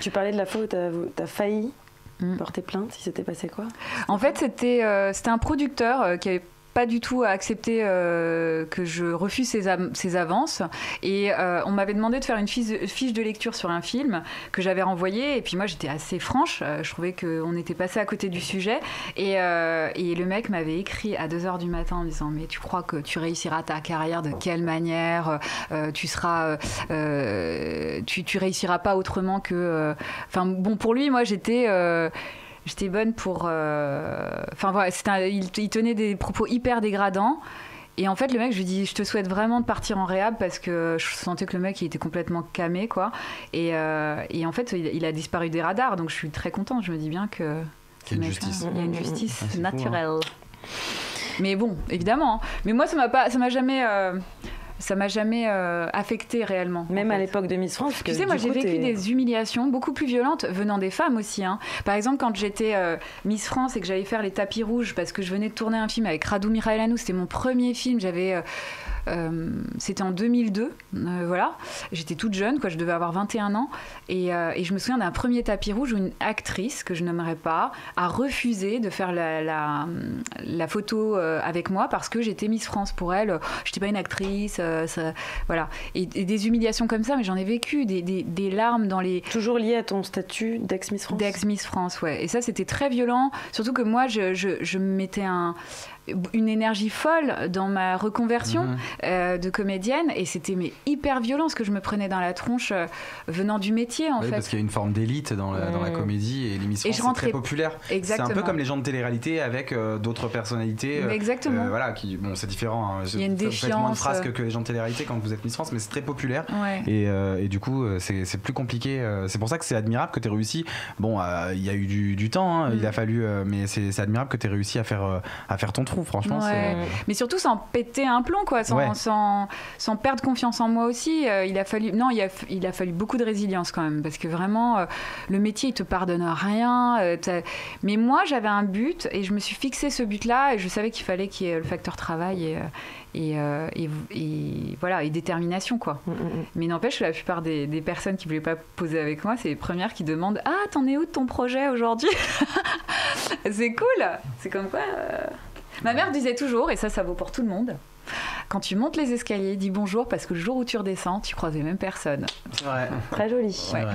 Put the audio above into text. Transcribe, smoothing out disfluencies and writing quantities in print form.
Tu parlais de la fois où t'as failli porter plainte, il s'était passé quoi? En fait, c'était un producteur qui avait pas du tout accepté que je refuse ses avances, et on m'avait demandé de faire une fiche de lecture sur un film que j'avais renvoyé, et puis moi j'étais assez franche, je trouvais qu'on était passé à côté du sujet, et le mec m'avait écrit à 2h du matin en me disant: mais tu crois que tu réussiras ta carrière de quelle manière, tu réussiras pas autrement que... Enfin bon, pour lui, moi j'étais... J'étais bonne pour... Enfin, voilà, il tenait des propos hyper dégradants. Et en fait, le mec, je lui dis: je te souhaite vraiment de partir en réhab, parce que je sentais que le mec, il était complètement camé, quoi. Et en fait, il a disparu des radars. Donc, je suis très contente. Je me dis bien que... Il y a une justice. Il y a une justice naturelle. Fou, hein. Mais bon, évidemment. Mais moi, ça m'a jamais... Ça m'a jamais affectée réellement. Même à l'époque de Miss France. Tu sais, moi j'ai vécu des humiliations beaucoup plus violentes venant des femmes aussi. Hein. Par exemple, quand j'étais Miss France et que j'allais faire les tapis rouges, parce que je venais de tourner un film avec Radu Mihăileanu, c'était mon premier film, j'avais... c'était en 2002, voilà. J'étais toute jeune, quoi, je devais avoir 21 ans. Et je me souviens d'un premier tapis rouge où une actrice, que je nommerai pas, a refusé de faire la photo avec moi parce que j'étais Miss France. Pour elle, je n'étais pas une actrice, voilà. Et des humiliations comme ça, mais j'en ai vécu, des larmes dans les... Toujours liées à ton statut d'ex-Miss France. D'ex-Miss France, ouais. Et ça, c'était très violent, surtout que moi, je mettais une énergie folle dans ma reconversion de comédienne, et c'était hyper violent ce que je me prenais dans la tronche venant du métier, en fait. Parce qu'il y a une forme d'élite dans la comédie, et l'émission c'est très populaire. C'est un peu comme les gens de télé-réalité avec d'autres personnalités. Exactement. Voilà, bon, c'est différent. Hein. Il y a une défiance. Moins de frasques que les gens de télé-réalité quand vous êtes Miss France, mais c'est très populaire. Ouais. Et du coup, c'est plus compliqué. C'est pour ça que c'est admirable que tu aies réussi. Bon, il y a eu du temps, hein, il a fallu, mais c'est admirable que tu aies réussi à faire ton trou, franchement. Ouais. Mais surtout sans péter un plomb, quoi, sans perdre confiance en moi aussi. Il a fallu beaucoup de résilience quand même, parce que vraiment, le métier, il te pardonne rien. Mais moi, j'avais un but, et je me suis fixé ce but-là, et je savais qu'il fallait qu'il y ait le facteur travail et voilà, et détermination, quoi. Mais n'empêche, la plupart des personnes qui voulaient pas poser avec moi, c'est les premières qui demandent: ah, t'en es où de ton projet aujourd'hui? C'est cool, c'est comme quoi. Ma mère disait toujours, et ça vaut pour tout le monde: quand tu montes les escaliers, dis bonjour, parce que le jour où tu redescends, tu croises les mêmes personnes. C'est vrai. Très joli. Ouais.